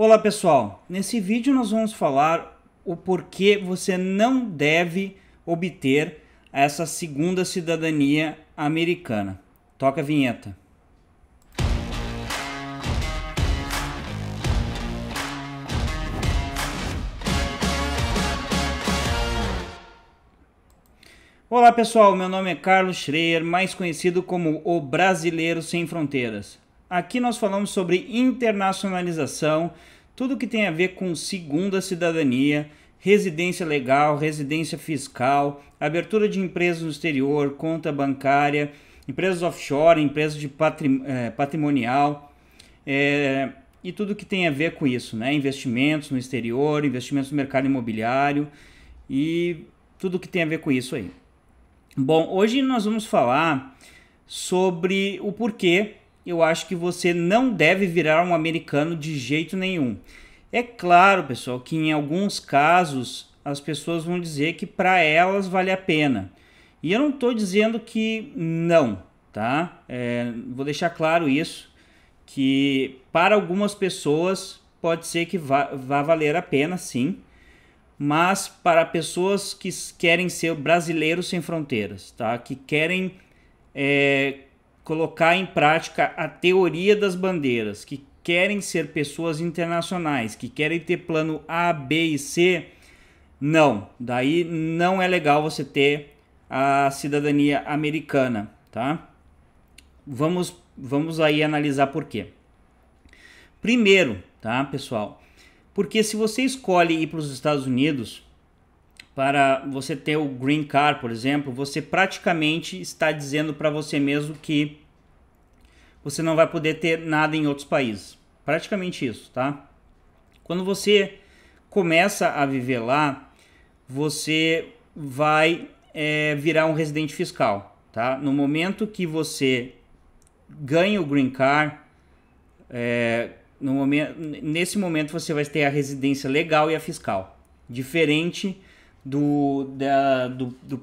Olá pessoal, nesse vídeo nós vamos falar o porquê você não deve obter essa segunda cidadania americana. Toca a vinheta. Olá pessoal, meu nome é Carlos Schroer, mais conhecido como o Brasileiro Sem Fronteiras. Aqui nós falamos sobre internacionalização, tudo que tem a ver com segunda cidadania, residência legal, residência fiscal, abertura de empresas no exterior, conta bancária, empresas offshore, empresas de patrimonial e tudo que tem a ver com isso, né? Investimentos no exterior, investimentos no mercado imobiliário e tudo que tem a ver com isso aí. Bom, hoje nós vamos falar sobre o porquê eu acho que você não deve virar um americano de jeito nenhum. É claro, pessoal, que em alguns casos as pessoas vão dizer que para elas vale a pena. E eu não estou dizendo que não, tá? Vou deixar claro isso, que para algumas pessoas pode ser que vá valer a pena, sim. Mas para pessoas que querem ser brasileiros sem fronteiras, tá? Que querem colocar em prática a teoria das bandeiras, que querem ser pessoas internacionais, que querem ter plano A, B e C, não. Daí não é legal você ter a cidadania americana, tá? Vamos aí analisar por quê. Primeiro, tá, pessoal? Porque se você escolhe ir para os Estados Unidos para você ter o green card, por exemplo, você praticamente está dizendo para você mesmo que você não vai poder ter nada em outros países. Praticamente isso, tá? Quando você começa a viver lá, você vai virar um residente fiscal, tá? No momento que você ganha o green card, nesse momento você vai ter a residência legal e a fiscal. Diferente do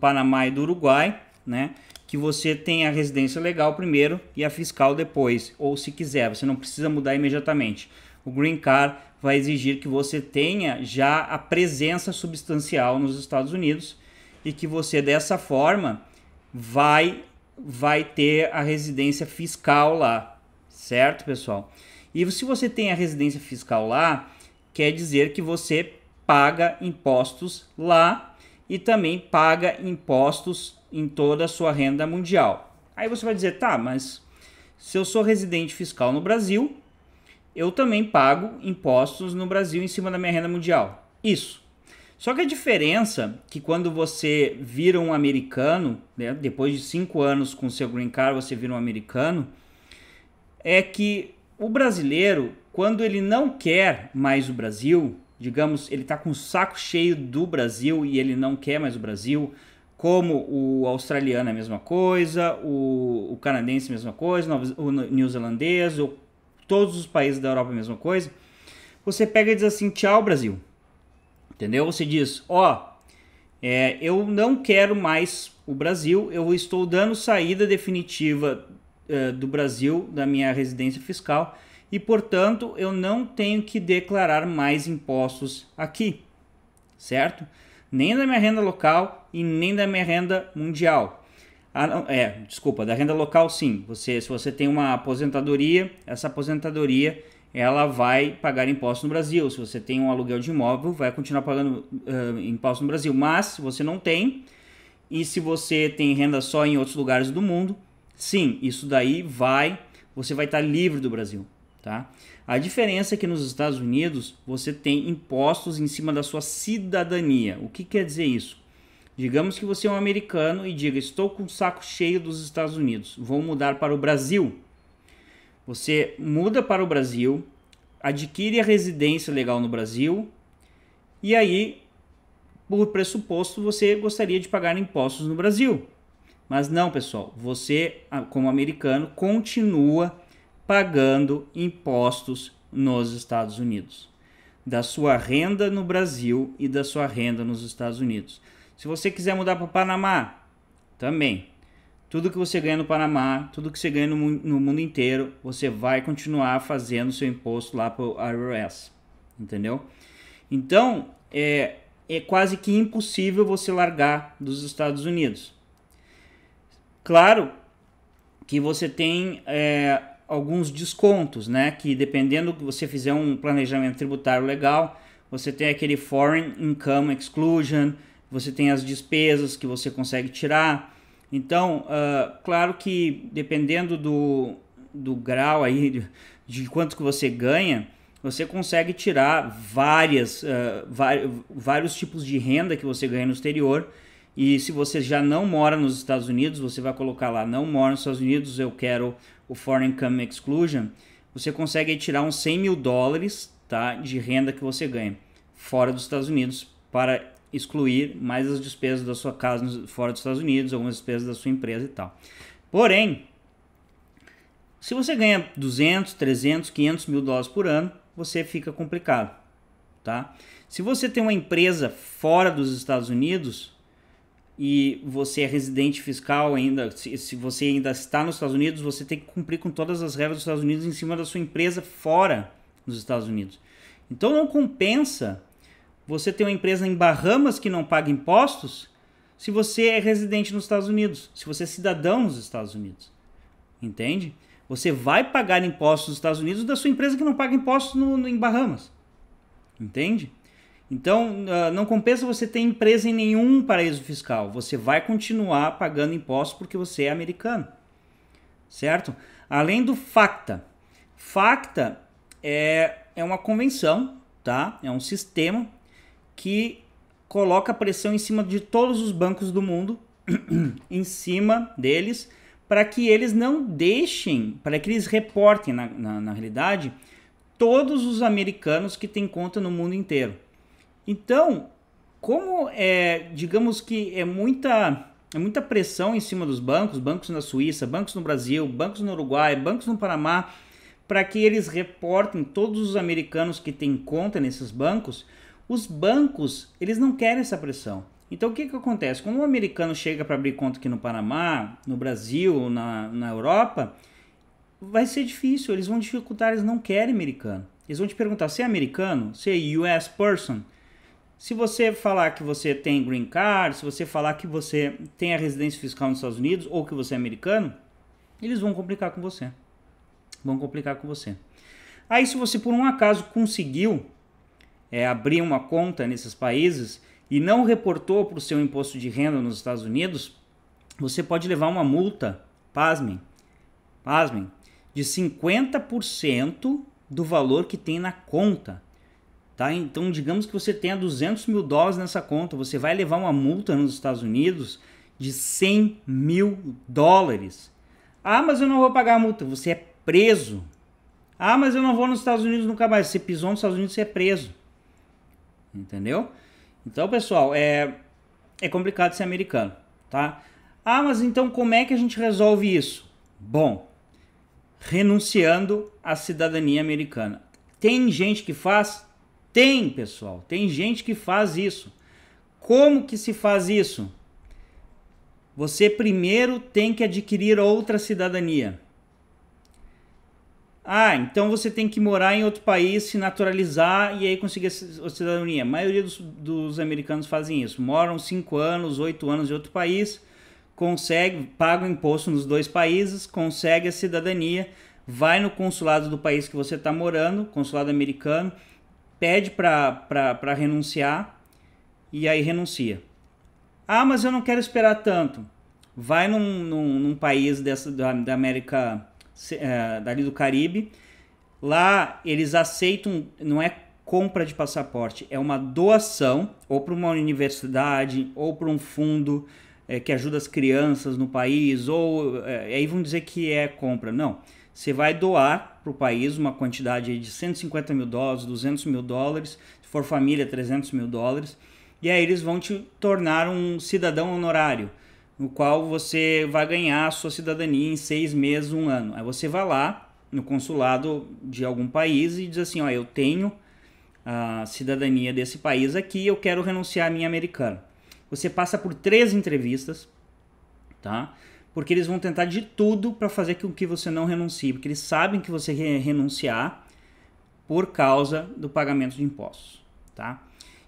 Panamá e do Uruguai, né? Que você tem a residência legal primeiro e a fiscal depois, ou se quiser, você não precisa mudar imediatamente. O Green Card vai exigir que você tenha já a presença substancial nos Estados Unidos e que você dessa forma vai ter a residência fiscal lá, certo, pessoal? E se você tem a residência fiscal lá, quer dizer que você paga impostos lá e também paga impostos em toda a sua renda mundial. Aí você vai dizer, tá, mas se eu sou residente fiscal no Brasil, eu também pago impostos no Brasil em cima da minha renda mundial. Isso. Só que a diferença é que quando você vira um americano, né, depois de 5 anos com seu green card, você vira um americano, é que o brasileiro, quando ele não quer mais o Brasil, digamos, ele está com o saco cheio do Brasil e ele não quer mais o Brasil, como o australiano é a mesma coisa, o canadense é a mesma coisa, o neozelandês, todos os países da Europa é a mesma coisa, você pega e diz assim, tchau Brasil, entendeu? Você diz, ó, eu não quero mais o Brasil, eu estou dando saída definitiva do Brasil, da minha residência fiscal, e portanto eu não tenho que declarar mais impostos aqui, certo? Nem da minha renda local e nem da minha renda mundial. Da renda local sim, se você tem uma aposentadoria, essa aposentadoria ela vai pagar imposto no Brasil, se você tem um aluguel de imóvel vai continuar pagando imposto no Brasil, mas se você não tem, e se você tem renda só em outros lugares do mundo, sim, isso daí você vai estar livre do Brasil, tá? A diferença é que nos Estados Unidos você tem impostos em cima da sua cidadania. O que quer dizer isso? Digamos que você é um americano e diga, estou com o saco cheio dos Estados Unidos, vou mudar para o Brasil. Você muda para o Brasil, adquire a residência legal no Brasil e aí, por pressuposto, você gostaria de pagar impostos no Brasil. Mas não, pessoal, você, como americano, continua pagando impostos nos Estados Unidos. Da sua renda no Brasil e da sua renda nos Estados Unidos. Se você quiser mudar para o Panamá, também. Tudo que você ganha no Panamá, tudo que você ganha no mundo inteiro, você vai continuar fazendo seu imposto lá para o IRS, entendeu? Então, é quase que impossível você largar dos Estados Unidos. Claro que você tem alguns descontos, né? Que dependendo que você fizer um planejamento tributário legal, você tem aquele Foreign Income Exclusion, você tem as despesas que você consegue tirar. Então, claro que dependendo do grau aí, de quanto que você ganha, você consegue tirar vários tipos de renda que você ganha no exterior. E se você já não mora nos Estados Unidos, você vai colocar lá, não mora nos Estados Unidos, eu quero o Foreign Income Exclusion, você consegue tirar uns US$100 mil, tá, de renda que você ganha fora dos Estados Unidos, para excluir mais as despesas da sua casa fora dos Estados Unidos, algumas despesas da sua empresa e tal. Porém, se você ganha 200, 300, 500 mil dólares por ano, você fica complicado, tá? Se você tem uma empresa fora dos Estados Unidos e você é residente fiscal ainda, se você ainda está nos Estados Unidos, você tem que cumprir com todas as regras dos Estados Unidos em cima da sua empresa fora dos Estados Unidos. Então não compensa você ter uma empresa em Bahamas que não paga impostos se você é residente nos Estados Unidos, se você é cidadão nos Estados Unidos, entende? Você vai pagar impostos nos Estados Unidos da sua empresa que não paga impostos em Bahamas, entende? Então, não compensa você ter empresa em nenhum paraíso fiscal. Você vai continuar pagando impostos porque você é americano, certo? Além do FATCA. FATCA é uma convenção, tá? É um sistema que coloca pressão em cima de todos os bancos do mundo, em cima deles, para que eles não deixem, para que eles reportem, na realidade, todos os americanos que têm conta no mundo inteiro. Então, como digamos que é muita pressão em cima dos bancos, bancos na Suíça, bancos no Brasil, bancos no Uruguai, bancos no Panamá, para que eles reportem todos os americanos que têm conta nesses bancos, os bancos, eles não querem essa pressão. Então, o que que acontece? Quando um americano chega para abrir conta aqui no Panamá, no Brasil, na Europa, vai ser difícil, eles vão dificultar, eles não querem americano. Eles vão te perguntar, você é americano? Você é US person? Se você falar que você tem green card, se você falar que você tem a residência fiscal nos Estados Unidos ou que você é americano, eles vão complicar com você. Vão complicar com você. Aí, se você por um acaso conseguiu abrir uma conta nesses países e não reportou para o seu imposto de renda nos Estados Unidos, você pode levar uma multa, pasmem, de 50% do valor que tem na conta. Tá? Então, digamos que você tenha US$200 mil nessa conta, você vai levar uma multa nos Estados Unidos de US$100 mil. Ah, mas eu não vou pagar a multa. Você é preso. Ah, mas eu não vou nos Estados Unidos nunca mais. Você pisou nos Estados Unidos, você é preso. Entendeu? Então, pessoal, é complicado ser americano, tá? Ah, mas então como é que a gente resolve isso? Bom, renunciando à cidadania americana. Tem gente que faz? Tem, pessoal, tem gente que faz isso. Como que se faz isso? Você primeiro tem que adquirir outra cidadania. Ah, então você tem que morar em outro país, se naturalizar e aí conseguir a cidadania. A maioria dos americanos fazem isso. Moram 5 anos, 8 anos em outro país, consegue, paga o imposto nos dois países, consegue a cidadania, vai no consulado do país que você está morando, consulado americano, pede para renunciar e aí renuncia. Ah, mas eu não quero esperar tanto. Vai num país da América, dali do Caribe. Lá eles aceitam, não é compra de passaporte, é uma doação ou para uma universidade ou para um fundo que ajuda as crianças no país, ou aí vão dizer que é compra. Não. Você vai doar para o país uma quantidade de US$150 mil, US$200 mil, se for família, US$300 mil, e aí eles vão te tornar um cidadão honorário, no qual você vai ganhar a sua cidadania em 6 meses, 1 ano. Aí você vai lá no consulado de algum país e diz assim, ó, eu tenho a cidadania desse país aqui, eu quero renunciar à minha americana. Você passa por 3 entrevistas, tá? Porque eles vão tentar de tudo para fazer com que você não renuncie, porque eles sabem que você renunciar, por causa do pagamento de impostos, tá?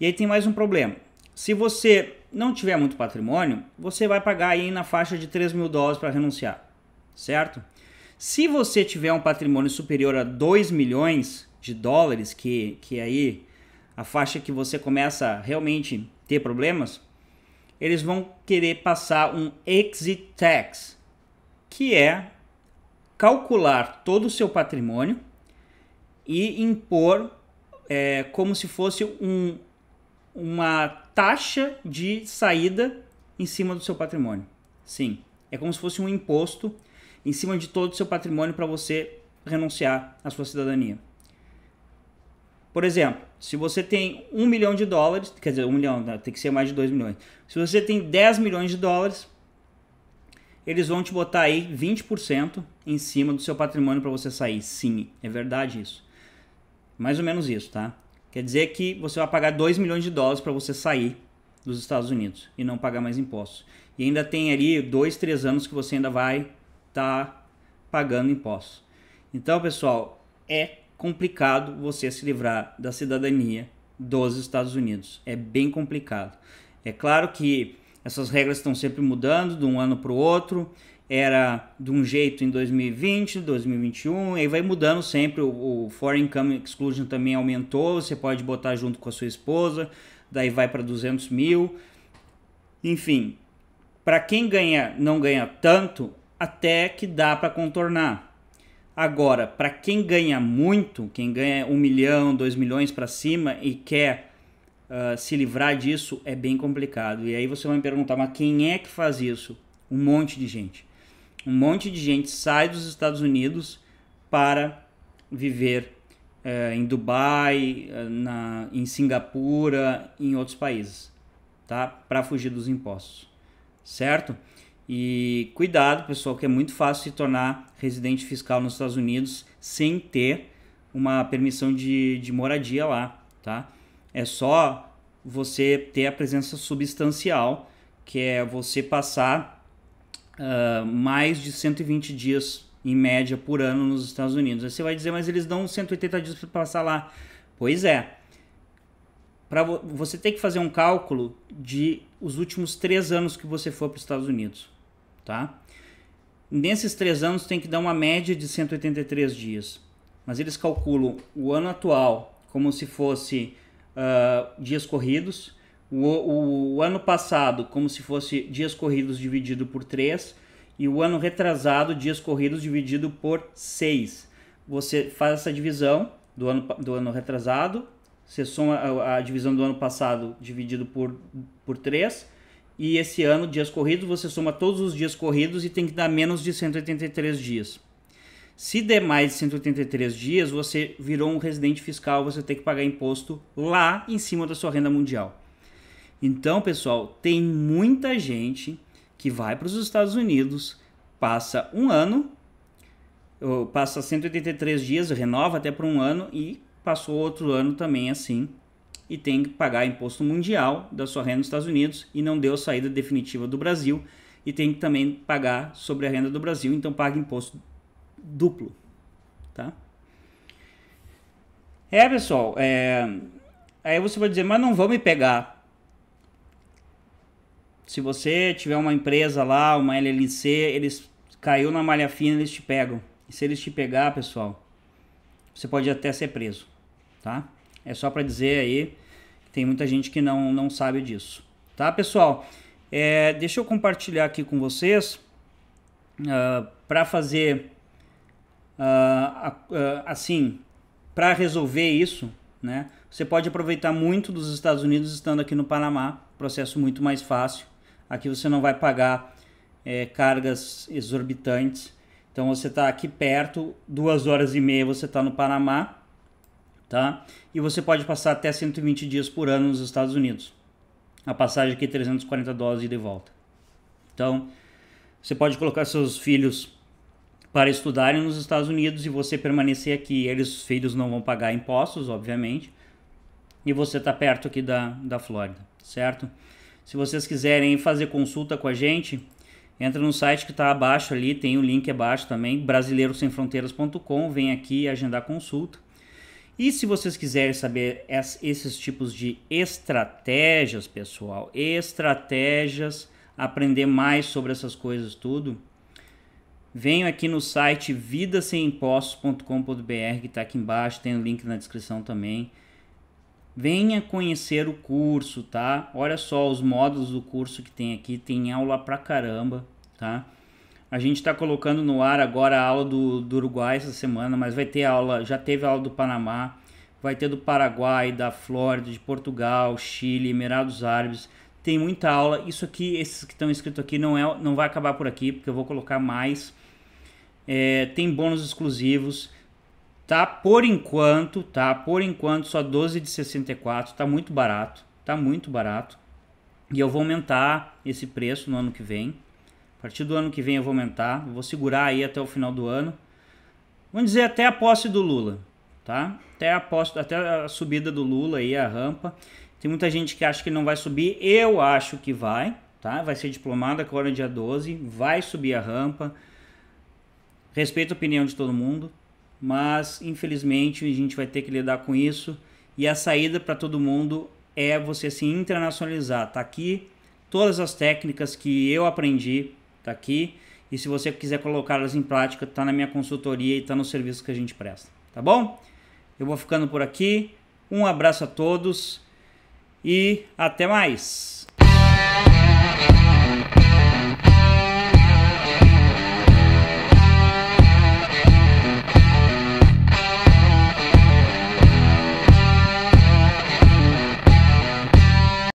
E aí tem mais um problema. Se você não tiver muito patrimônio, você vai pagar aí na faixa de 3 mil dólares para renunciar, certo? Se você tiver um patrimônio superior a 2 milhões de dólares, que aí a faixa que você começa a realmente ter problemas, eles vão querer passar um exit tax, que é calcular todo o seu patrimônio e impor como se fosse uma taxa de saída em cima do seu patrimônio. Sim, é como se fosse um imposto em cima de todo o seu patrimônio para você renunciar à sua cidadania. Por exemplo, se você tem 1 milhão de dólares, quer dizer, 1 milhão, tem que ser mais de 2 milhões. Se você tem 10 milhões de dólares, eles vão te botar aí 20% em cima do seu patrimônio para você sair. Sim, é verdade isso. Mais ou menos isso, tá? Quer dizer que você vai pagar 2 milhões de dólares para você sair dos Estados Unidos e não pagar mais impostos. E ainda tem ali 2, 3 anos que você ainda vai estar pagando impostos. Então, pessoal, é complicado você se livrar da cidadania dos Estados Unidos. É bem complicado. É claro que essas regras estão sempre mudando de um ano para o outro. Era de um jeito em 2020, 2021, aí vai mudando sempre. O Foreign Income Exclusion também aumentou, você pode botar junto com a sua esposa, daí vai para 200 mil. Enfim, para quem ganha, não ganha tanto, até que dá para contornar. Agora, para quem ganha muito, quem ganha 1 milhão, 2 milhões para cima e quer se livrar disso, é bem complicado. E aí você vai me perguntar, mas quem é que faz isso? Um monte de gente. Um monte de gente sai dos Estados Unidos para viver em Dubai, em Singapura, em outros países, tá? Para fugir dos impostos, certo? E cuidado, pessoal, que é muito fácil se tornar residente fiscal nos Estados Unidos sem ter uma permissão de moradia lá, tá? É só você ter a presença substancial, que é você passar mais de 120 dias em média por ano nos Estados Unidos. Aí você vai dizer, mas eles dão 180 dias para passar lá. Pois é. Para você tem que fazer um cálculo de os últimos 3 anos que você for para os Estados Unidos, tá? Nesses 3 anos tem que dar uma média de 183 dias. Mas eles calculam o ano atual como se fosse dias corridos, o ano passado como se fosse dias corridos dividido por 3 e o ano retrasado dias corridos dividido por 6. Você faz essa divisão do ano retrasado, você soma a divisão do ano passado dividido por 3 e esse ano dias corridos, você soma todos os dias corridos e tem que dar menos de 183 dias. Se der mais de 183 dias, você virou um residente fiscal, você tem que pagar imposto lá em cima da sua renda mundial. Então, pessoal, tem muita gente que vai para os Estados Unidos, passa um ano, passa 183 dias, renova até por um ano e passou outro ano também assim e tem que pagar imposto mundial da sua renda nos Estados Unidos e não deu saída definitiva do Brasil e tem que também pagar sobre a renda do Brasil, então paga imposto duplo, tá? É, pessoal, aí você vai dizer, mas não vão me pegar. Se você tiver uma empresa lá, uma LLC, eles caiu na malha fina, eles te pegam. E se eles te pegar, pessoal, você pode até ser preso, tá? É só para dizer aí, tem muita gente que não sabe disso, tá, pessoal? Deixa eu compartilhar aqui com vocês para fazer assim, para resolver isso, né? Você pode aproveitar muito dos Estados Unidos estando aqui no Panamá, processo muito mais fácil. Aqui você não vai pagar cargas exorbitantes. Então você está aqui perto, 2 horas e meia você está no Panamá, tá? E você pode passar até 120 dias por ano nos Estados Uniunidos. A passagem aqui é 340 dólares ida e volta. Então você pode colocar seus filhos para estudarem nos Estados Unidos e você permanecer aqui. Eles, os filhos, não vão pagar impostos, obviamente. E você está perto aqui da Flórida, certo? Se vocês quiserem fazer consulta com a gente, entra no site que está abaixo ali, tem o link abaixo também, brasileirosemfronteiras.com, vem aqui agendar consulta. E se vocês quiserem saber esses tipos de estratégias, pessoal, aprender mais sobre essas coisas tudo, venham aqui no site vidasemimpostos.com.br, que está aqui embaixo, tem o link na descrição também. Venha conhecer o curso, tá? Olha só os módulos do curso que tem aqui, tem aula pra caramba, tá? A gente tá colocando no ar agora a aula do Uruguai essa semana, mas vai ter aula, já teve aula do Panamá, vai ter do Paraguai, da Flórida, de Portugal, Chile, Emirados Árabes, tem muita aula. Isso aqui, esses que estão escritos aqui, não vai acabar por aqui, porque eu vou colocar mais. Tem bônus exclusivos. Tá, por enquanto, só 12 de 64, tá muito barato, e eu vou aumentar esse preço no ano que vem. A partir do ano que vem eu vou aumentar, vou segurar aí até o final do ano. Vamos dizer até a posse do Lula, tá? Até a subida do Lula aí, a rampa. Tem muita gente que acha que não vai subir, eu acho que vai, tá? Vai ser diplomado agora dia 12, vai subir a rampa. Respeito a opinião de todo mundo. Mas, infelizmente, a gente vai ter que lidar com isso. E a saída para todo mundo é você se internacionalizar. Tá aqui todas as técnicas que eu aprendi, tá aqui. E se você quiser colocá-las em prática, tá na minha consultoria e tá no serviço que a gente presta, tá bom? Eu vou ficando por aqui. Um abraço a todos e até mais!